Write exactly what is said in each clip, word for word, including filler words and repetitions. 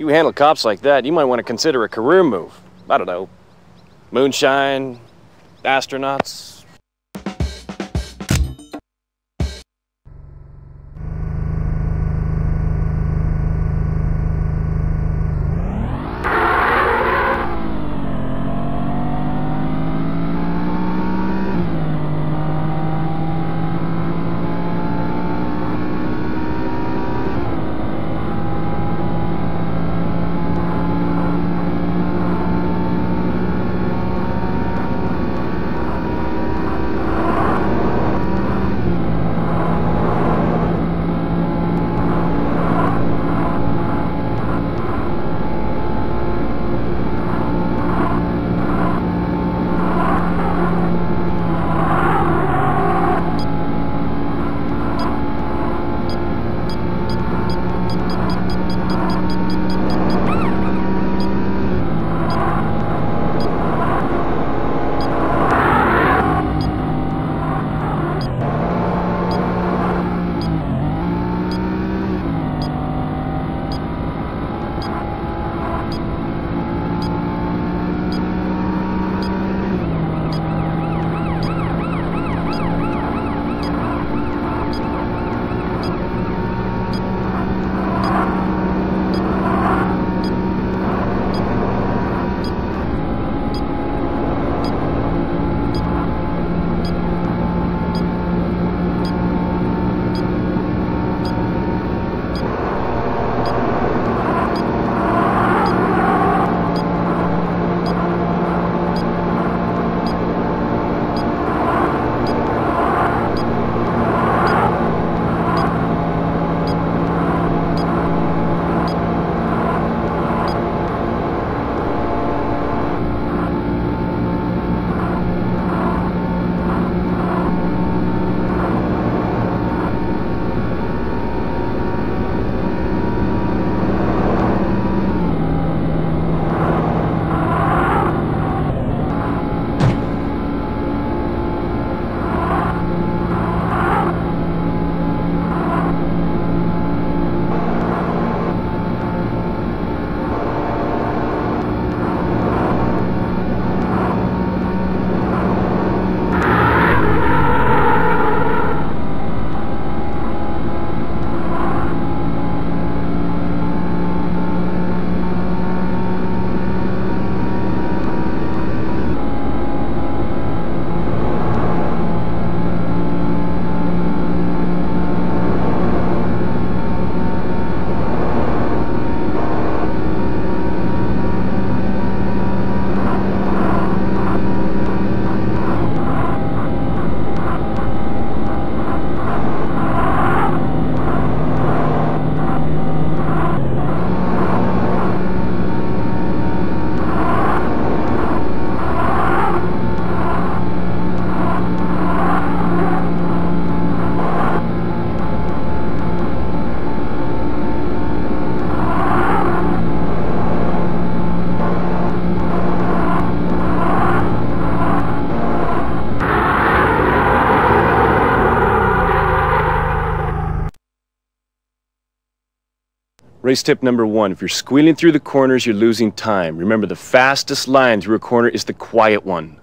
You handle cops like that, you might want to consider a career move. I don't know, moonshine, astronauts. Race tip number one, if you're squealing through the corners, you're losing time. Remember, the fastest line through a corner is the quiet one.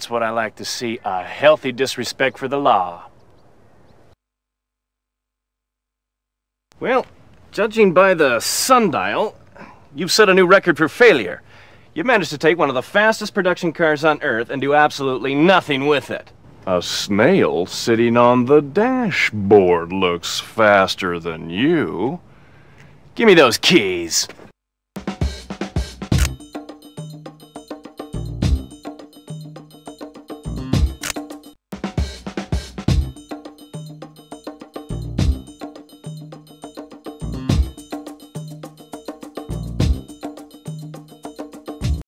That's what I like to see, a healthy disrespect for the law. Well, judging by the sundial, you've set a new record for failure. You managed to take one of the fastest production cars on Earth and do absolutely nothing with it. A snail sitting on the dashboard looks faster than you. Give me those keys.